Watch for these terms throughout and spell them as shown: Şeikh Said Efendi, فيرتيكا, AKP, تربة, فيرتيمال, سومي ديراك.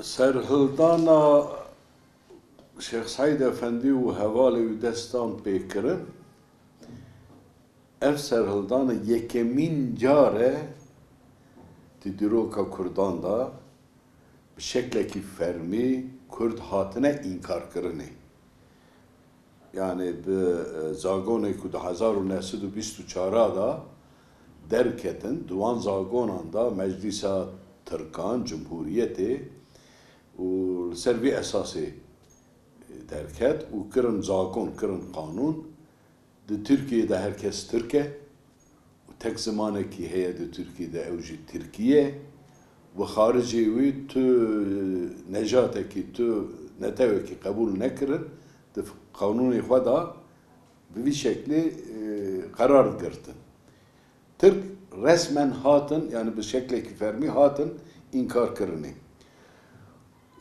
سرهلدانا شيخ سعيد افندی و حوالی دستان پیکرن اف سرهلدانا یکمین جاره دیروکا کردان دا به شکلکی فرمی کرد هاتنه انکار کرنه یعنی به زاگونه که 1924 دا درکتن دوان زاگونان دا مجلسا ترکان جمهوریتی و سر وی اساسی درکت و کرن زاگون کرن قانون دی ترکیه دا هرکس ترکه و تک زمانه که هیه دی ترکیه دا اوجی ترکیه و خارجی وی تو نجاته که تو نتوه که قبول نکرن دی قانون خدا به وی شکلی قرار گرتن ترک رسمن هاتن یعنی به شکلی که فرمی هاتن انکار کرنی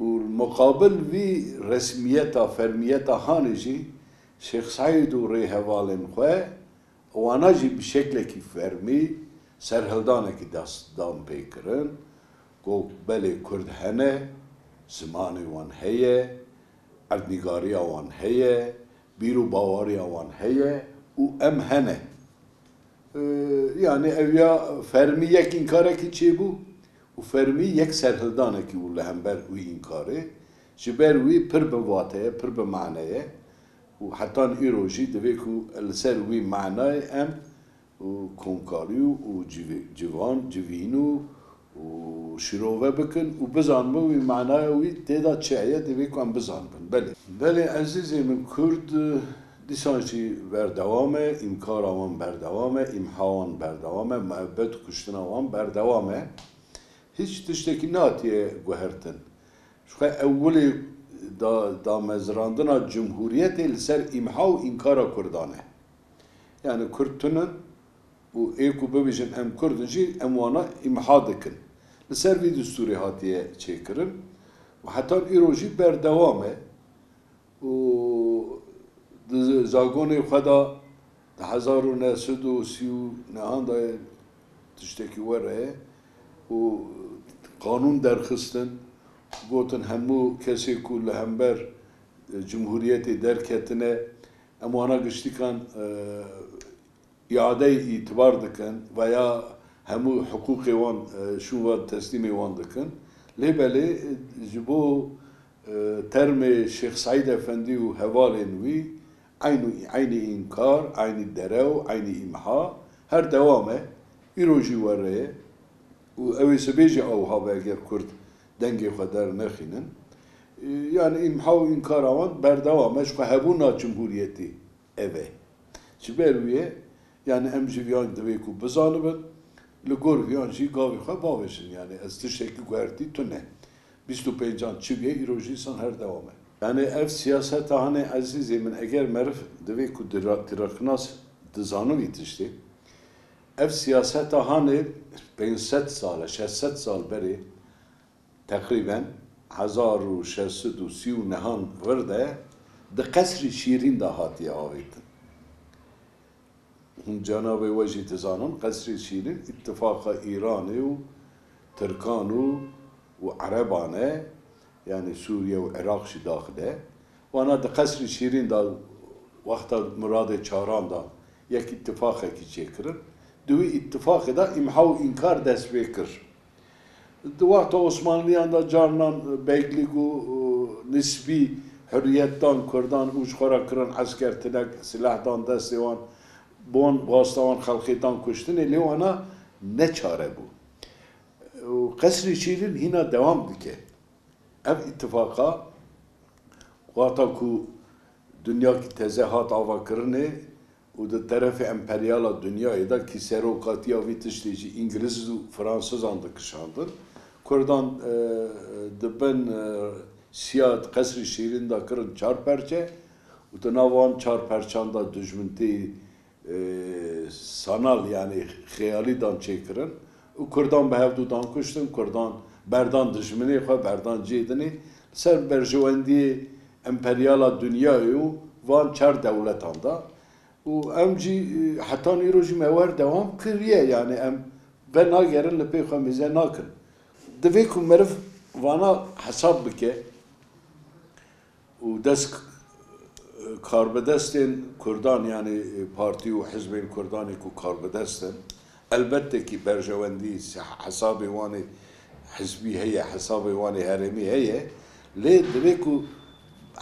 والمقابل في رسميتها فرميتها هانجي شيخ سعيد وريها والن خواه وانا جي بشكل كي فرمي سرهلدانا كي دام بيكرن قو بلي كرد هنه زماني وان هيه عدنگاريا وان هيه بيرو باوريا وان هيه و ام هنه يعني اويا فرمي يك انكاره كي چي بو و فرمی یک سرهلدانه که اوله هم بر وی این کاره جبر وی پر به واته پر به معنیه و حتی ایروژی دوی که السر وی معنای ام و کنکاری و جوان جوینو و شروعه بکن و بزانمه وی معنای وی تیدا چهیه دوی که هم بزانمه بله بله عزیزی من کرد دیسانجی بردوامه امکار آوان بردوامه امحاوان بردوامه محبت کشتن آوان بردوامه هیچ تشتکی ناتیه گوهرتن شوخه اولی دا مزراندنا جمهوریت لسر امحا و انکارا کردانه یعنی کردتنن و ایکو ببیجن هم کردن جی اموانا امحا دکن لسر وی دستوری هاتیه چه کرن و حتی ایروژی بردوامه و زاگون خدا 1939 دا تشتکی وره و قانون درخستن گوتن همو کسی که لهمبر جمهوریت درکتنه اموانا گشتی کن اعاده اعتبار دکن و یا همو حقوق وان شوان تسلیم وان دکن لیبلی جبو ترم شیخ سعید افندی و حوالین وی عین انکار عین درو عین امحا هر دوامه ایروژی وره و اوی سبیجی آوها و اگر کرد دنگی خود در نخینن یعنی امحا و انکار آوان بردوامش که هبو نا جمهوریتی اوه چی برویه یعنی ام جویان دوی که بزانبن لگور ویان جی گاوی خواه باوشن یعنی از تشکی گوهرتی تونه 25 چی بیه ایروژیسان هر دوامه یعنی اف سیاست آنه عزیزی من اگر مرف دوی که درکناس دزانوی تشتی اف سیاست آنه 500 سال 600 سال بری تقریبا 1639 ورده ده قصر شیرین ده هاتی آویتن هم جناب وجی تزانون قصر شیرین اتفاق ایرانی و ترکانو و عربانه یعنی سوریه و عراق شی داخله وانا ده قصر شیرین ده وقتا مراد چاران ده یک اتفاقه که چکرن دوی اتفاق دا امحا و انکار دست بکر دو وقت عثمانیان دا جارنان بیگلیگ و نسبی حریتدان کردان اوچخورا کرن عسکر تنک سلاحدان دست دیوان بون باستوان خلقیدان کشتنه لیوانا نه چاره بو قصر شیرین هینا دوام دکه اب اتفاقا وقتا که دنیا که تزه هات آوا کرنه و در طرف امپریال دنیای دا که سروکاتی آوی تشتیجی انگلیز و فرانسوز آن دا کشاندن کردان دبن سیاد قصر شیرین دا کرن چار پرچه و دناوان چار پرچان دا دجمنتی سانال یعنی خیالی دان چه کرن و کردان به هفدو دان کشتن کردان بردان دجمنی خواه بردان جیدنی سر برجواندی امپریال دنیای و وان چار دولتان دا و ام جی حتی ایروژی موار دوام کریه یعنی ام به ناگرن لپی خوامیزه ناکن دوی که مرف وانا حساب بکه و دست کار بدستن کردان، یعنی پارتی و حزب کردانی که کار بدستن، البته که برجواندی حساب وانی حزبی هیه، حساب وانی هرمی هیه، لی دری که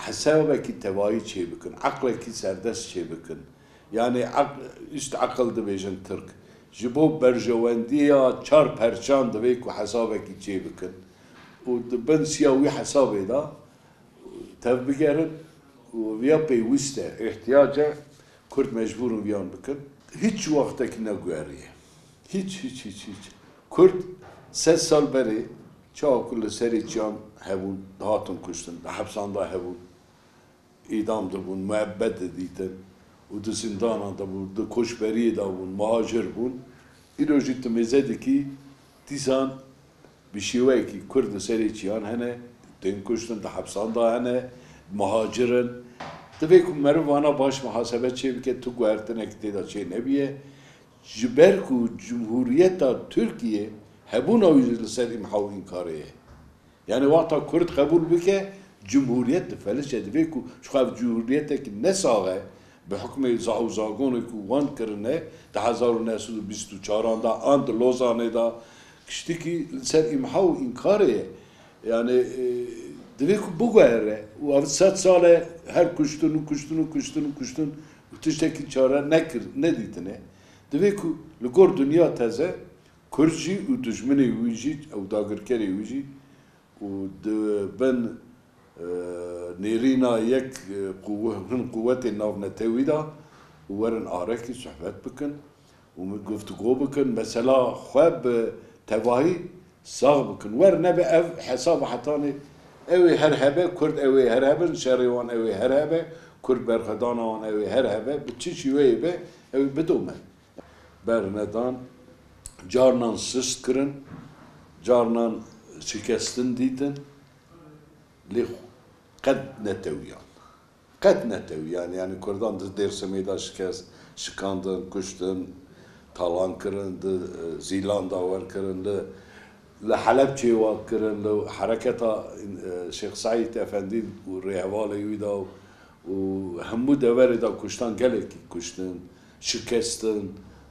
حسابه که توایی چه بکن، عقل که سردست چه بکن، یعنی است عقل دو بیجن ترک جبو برجواندی یا چار پرچان دوی که حسابه که چه بکن و دبن سیاوی حسابه دا تب بگرن و ویا پیوسته احتیاجه کرد مجبورم ویان بکن. هیچ وقت که نگویریه، هیچ کرد 3 سال بری چاو کل سری چیان هبون دهاتن کشتن، حبسان دا هبون، ایدام دا بون، معبد دیتن و دو زندان دا بون، دو کشبری دا بون، مهاجر بون. ایلو جیت مزده که دیزان بشیوه که کرد سری چیان هنه دین کشتن، دا حبسان دا هنه مهاجرن. دوی که مروانا باش محاسبه چه بکه تو گوهرتنه که تیدا چه نبیه. جبرکو جمهوریت ترکیه هبون اویز لسری محاوین کاریه، یعنی وقتا کرد قبول بکه جمهوریت دفلش دوی که شخواب جمهوریت که نساغه به حکم زاوزاگونه که وان کرنه ده 1924 دا آن ده لوزانه دا کشتی که لسر امحاو انکاره، یعنی دوی که بگوهره و او 7 ساله هر کشتن و تشتکی چاره ندیدنه. دوی که لگور دنیا تازه کرجی و دشمنی ویجی او داگرکری ویجی و دبن نیرینا یک قوه من قوت ناونتوی دا ورن آرکی صحبت بکن و گفتگو بکن، مثلا خواب تواهی ساغ بکن، ورنه به او حساب حتانی اوی هرهبه کرد، اوی هرهبه شریوان، اوی هرهبه کرد برخدانوان، اوی هرهبه به چی شیوهی به اوی بدومه برندان جارنان سست کرن، جارنان شکستن دیدن، لی قد نتویان، یعنی کردان در سمیده شکست، شکاندن، کشتن، تالان کرن، زیلان داور کرن، لحلب چیوا کرن، لحرکتا شیخ سعید افندی و ریحوال ایویده و همو دوره دا کشتن، گله که کشتن، شکستن،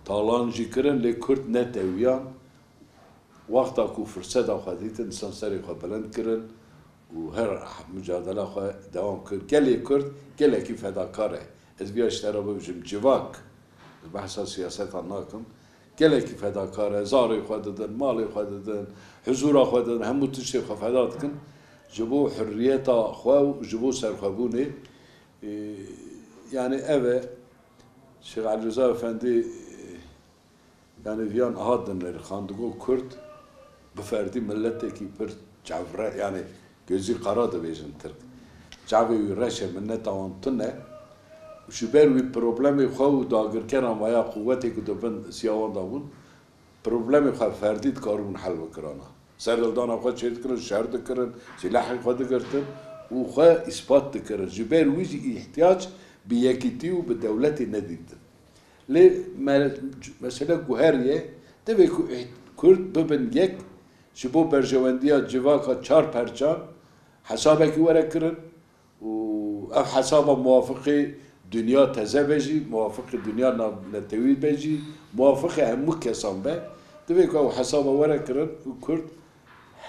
تالانجی کرن، لی کرد نتویان. وقتا که فرصت خواهد دیدن سان سری خواه بلند کرن و هر مجادله خواه دوام کرد. گلی که فداکاره از بیاش ترا ببجم جواک بحثا سیاست ها ناکم، گلی که فداکاره زاری خواه دادن، مالی خواه دادن، حضورا خواه دادن، همو تشتی خواه فداد کن جبو حریتا خواه و جبو سرخوابونه. یعنی اوه شیخ علیرضا افندی یعنی ویان هادن خاندگو کرد بفردی ملتی که پر جعفره، یعنی گزی قراده بیشن ترک جعفی وی رشه منت آنتنه و شبر وی پروبلمی خواه و داگر کرن ویا قوتی که دبن سیاوان دابون پروبلمی خواه فردید کارون حل بکرانه، سردلدان خواه شهید کرن، شهرد کرن، سلاحی خواه دکرتن و خواه اثبات دکرن. جبر ویجی احتیاج به یکیتی و به دولتی ندیدن. لی مسئله گوهریه دوی که کرد ببن یک شبو برجواندی ها جواکا 4 پرچان حسابه که وره کرن و او حسابه موافق دنیا تزه بجی، موافق دنیا نتوی بجی، موافق همو کسان به دوی که او حسابه وره کرن و کرد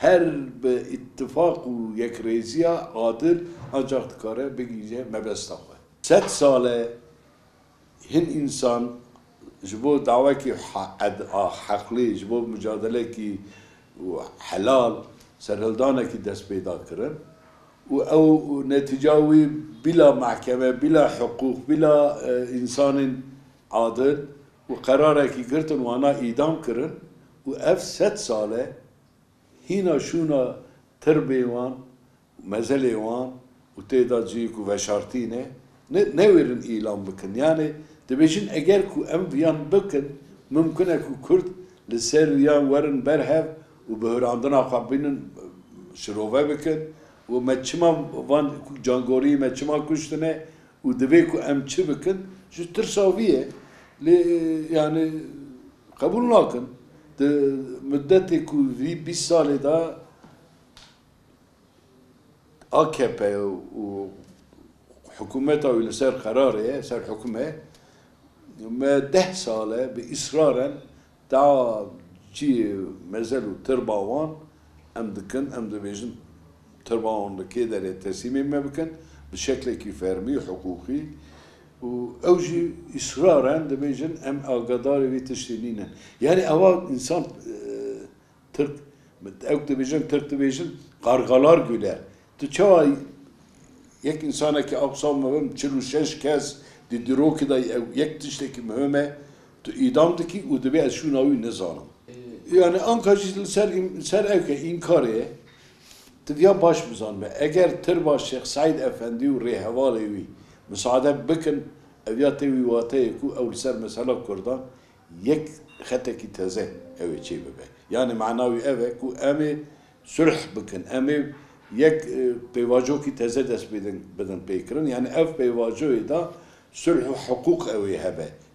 هر به اتفاق و یک ریزی ها عادل انجاق دکاره بگیجه مبسته خواه. 7 ساله هن انسان جبو دعوه که حقلی، جبو مجادله که حلال سرهلدانه که دست پیدا کرن و او نتیجاوی بلا محکمه، بلا حقوق، بلا انسان عادل و قراره که گرتن وانا ایدام کرن و اف 7 ساله هینا شونا تربیوان مزلیوان و تیدا جی که وشارتینه نویرن ایلام بکن. یعنی دبیشن اگر که ام ویان بکن ممکنه که کرد لسر ویان ورن برهف و به هراندن آخواب بینن شروعه بکن و مچما وان جانگوری مچما کشتنه و دوی که ام چه بکن جو ترساویه لی یعنی قبول ناکن. مدتی که وی 20 ساله دا AKP وحكومتها اللي صار قراري صار حكومة ما 10 سنة بإصرارا تاع شي مازالوا ترباوان أم دبيجن ترباوان كده للتسليم ما بكن بشكل كفارمي حقوقي وأوجي إصرارا دبيجن أم أقدار بتشتينين يعني أول إنسان ترك دبيجن ترك دبيجن قرقلار جولر تشوي يك إنسانة كأقسام مهم 46 كاس ديرو كده يك تشتكي مهمة إدامتكي ودبي أشون أوي نزارم يعني أنك جزء سر أوكي إنكاره تديا باش بزنم أجر تربا الشيخ سعيد أفندي ورهواليوي مساعدة بكن أبياتي واتيكو أو لسر مسألة كردان يك ختكي تزه أوي شيء ببه يعني معناوي أوكو أمي سرح بكن أمي يك بيواجوكي تزه دس بدن بيكرن يعني أف بيواجوه دا سرح حقوق أوي هبه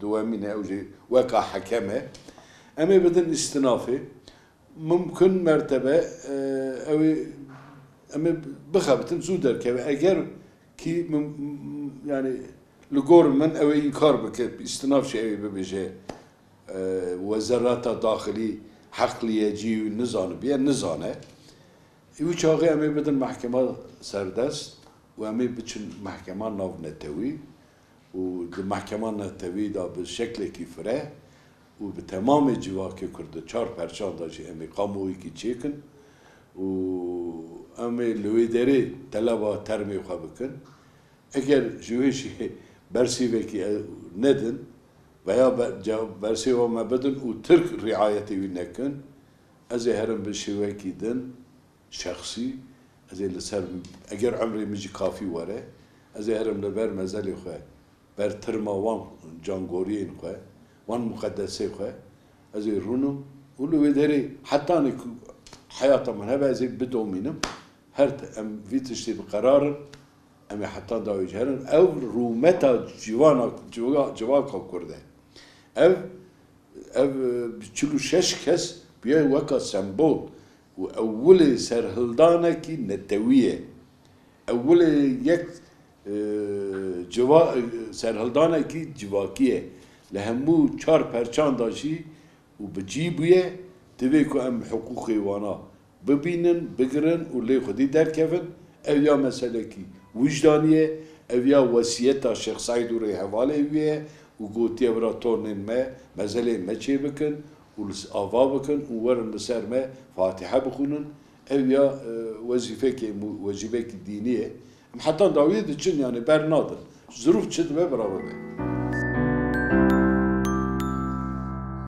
دوامينها أوجي وكا حكمة أما بدن استنافي ممكن مرتبة أو أما بخبتن زودر كبا أجر كي يعني لجور من أو إنكار بكتب استناف شيء ببجي وزارات داخلي حقلية جي نزانة بيا نزانة وشاغي أما بدن محكمة سردست وأما بدن محكمة ناف نتوي والمحكمة التويدة بالشكل كيفرة وبتمام الجواكي كرد 4% داشي أمي قاموي كي تشيكن وأمي لويدري طلبة ترمي وخابكن أجل جويشي برسيبة كي ندن ويا برسيبة ما بدن وترك رعايتي ونكن أزي هرم بالشواكي دن شخصي أزي لسر أجل عمري ميجي كافي وراه أزي هرم لبر مازالي خواه بر ترما وان جانگورین خواه وان مقدسه خواه از رونم ولو ویدهری حتی نک حیاتم هنر بعضی بدومینم هر ام ویتشتی بقرار امی حتی داویج هرن او رومتا جوانا جواکا کرده او 46 کس بیای وکا سمبول و اولی سرهلدانه کی نتویه اولی یک جوا سرهلدانه کی جواکیه لهمو 4% داشی و بجیبیه دوی که ام حقوق حیوانا ببینن بگرن و لی خودی درکفن او یا مسئله کی وجدانیه او یا وصیتا شیخ سعید و ریحواله ویه و گوتی وراتونین ما مزله ما چی بکن و لس آوا بکن و ورن بسر ما فاتحه بخونن او یا وظیفه که دینیه حتى داويد تشن يعني برنادر ظروف تشد ما برابر